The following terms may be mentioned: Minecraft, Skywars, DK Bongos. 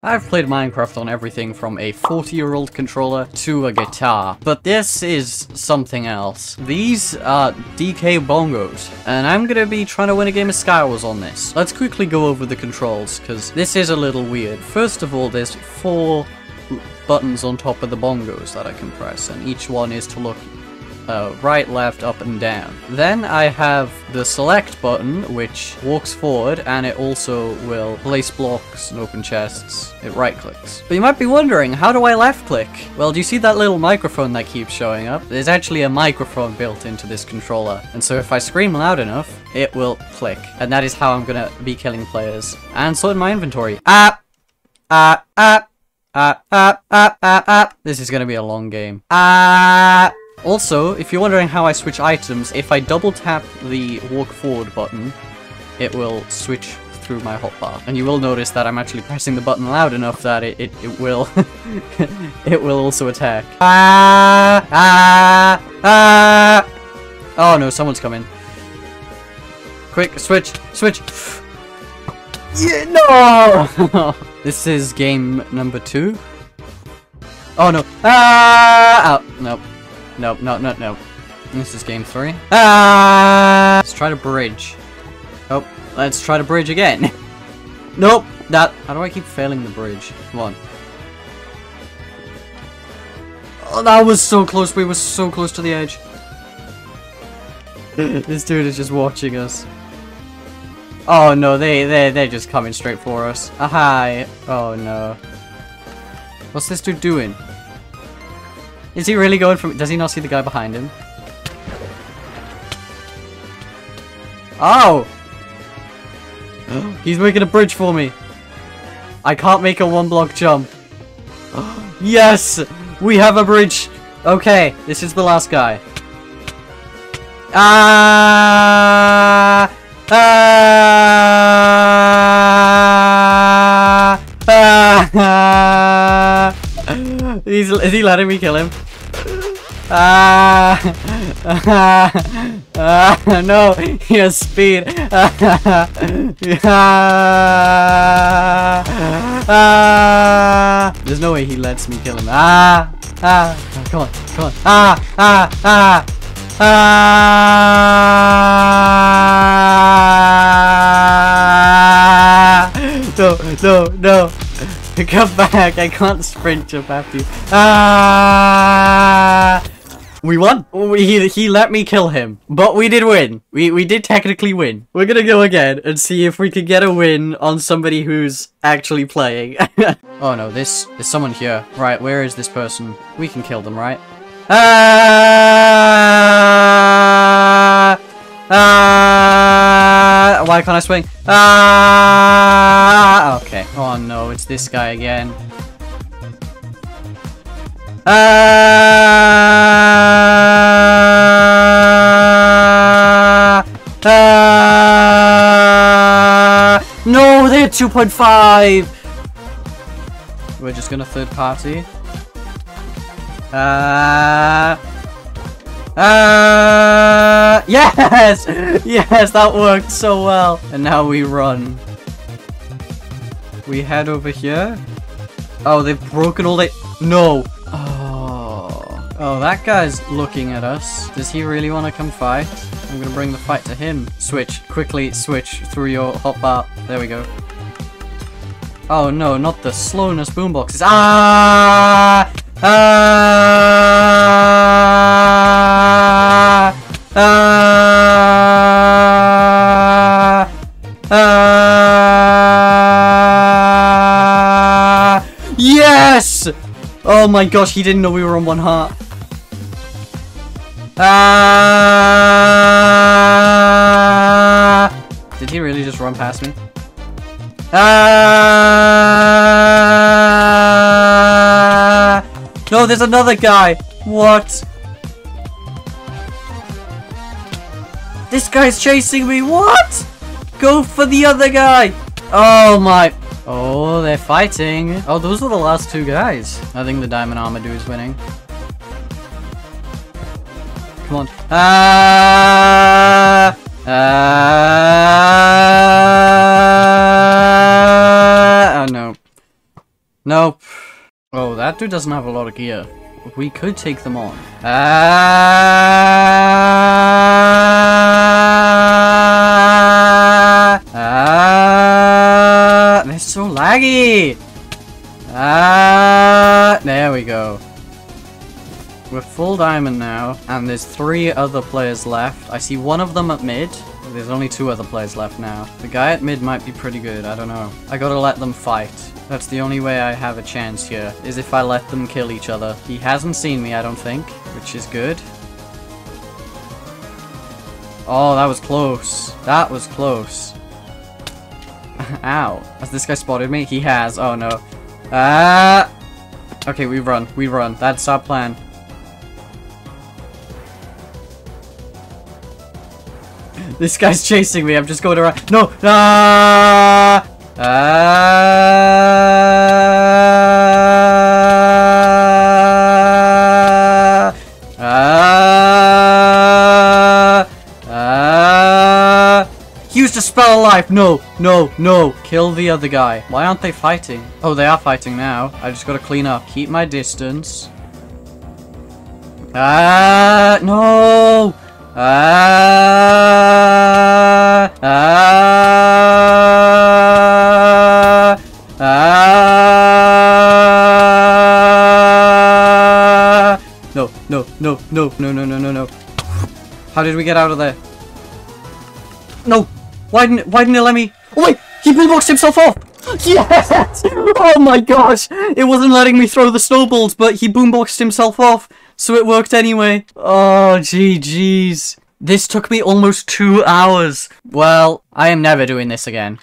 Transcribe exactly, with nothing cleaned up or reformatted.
I've played Minecraft on everything from a forty year old controller to a guitar, but this is something else. These are D K Bongos, and I'm gonna be trying to win a game of Skywars on this. Let's quickly go over the controls, because this is a little weird. First of all, there's four buttons on top of the bongos that I can press, and each one is to look Uh, right, left, up, and down. Then I have the select button, which walks forward, and it also will place blocks and open chests. It right clicks. But you might be wondering, how do I left click? Well, do you see that little microphone that keeps showing up? There's actually a microphone built into this controller, and so if I scream loud enough, it will click. And that is how I'm gonna be killing players. And so in my inventory. Ah! Ah! Ah! Ah! Ah! Ah! Ah! Ah! This is gonna be a long game. Ah! Also, if you're wondering how I switch items, if I double tap the walk forward button, it will switch through my hotbar. And you will notice that I'm actually pressing the button loud enough that it, it, it will it will also attack. Ah, ah, ah. Oh no, someone's coming. Quick, switch, switch. Yeah, no! This is game number two. Oh no. Ah, ow, nope. Nope, no, no, no. This is game three. Ah! Let's try to bridge. Oh, let's try to bridge again. Nope, that. How do I keep failing the bridge? Come on. Oh, that was so close. We were so close to the edge. This dude is just watching us. Oh no, they, they, they're just coming straight for us. Aha! Oh no. What's this dude doing? Is he really going from? Does he not see the guy behind him? Oh! He's making a bridge for me. I can't make a one-block jump. Yes, we have a bridge. Okay, this is the last guy. Ah! Ah! Ah! He's, is he letting me kill him? Ah! Ah! Ah! No! He has speed! Ah! Ah! Ah! There's no way he lets me kill him. Ah! Ah! Oh, come on! Come on! Ah! Ah! Ah! Ah! No! No! No! Come back! I can't sprint jump after you. Ah! We won. We, he, he let me kill him, but we did win. We we did technically win. We're gonna go again and see if we can get a win on somebody who's actually playing. Oh no! This there's someone here. Right, where is this person? We can kill them, right? Ah! Ah! Why can't I swing? Ah! Okay. Oh no! It's this guy again. Ah! Ah! No, they're two point five. We're just gonna third party. Ah! Ah! Yes, yes, that worked so well. And now we run. We head over here. Oh, they've broken all the. No. Oh. Oh, that guy's looking at us. Does he really want to come fight? I'm gonna bring the fight to him. Switch quickly. Switch through your hotbar. There we go. Oh no, not the slowness boomboxes. Ah! Ah! Ah! Ah! Yes! Oh my gosh, he didn't know we were on one heart. Ah! Did he really just run past me? Ah! No, there's another guy! What? This guy's chasing me! What? Go for the other guy! Oh my... Oh, they're fighting! Oh, those are the last two guys. I think the diamond armor dude is winning. Come on. Ah! Ah! Oh no. Nope. Oh, that dude doesn't have a lot of gear. We could take them on. Ah! Ah! They're so laggy! Ah! There we go. We're full diamond now, and there's three other players left. I see one of them at mid. There's only two other players left now. The guy at mid might be pretty good, I don't know. I gotta let them fight. That's the only way I have a chance here, is if I let them kill each other. He hasn't seen me, I don't think, which is good. Oh, that was close. That was close. Ow. Has this guy spotted me? He has. Oh, no. Ah! Okay, we run. We run. That's our plan. This guy's chasing me. I'm just going around. No! Ah! Ah! Ah! Ah! Use the spell of life. No! No! No! Kill the other guy. Why aren't they fighting? Oh, they are fighting now. I just gotta clean up. Keep my distance. Ah! No! Ah, ah, ah. No, no, no, no, no, no, no, no, no. How did we get out of there? No! Why didn't why didn't it let me? Oh wait! He bullboxed himself off! Yes! Oh my gosh! It wasn't letting me throw the snowballs, but he boomboxed himself off! So it worked anyway. Oh, G G's. This took me almost two hours. Well, I am never doing this again.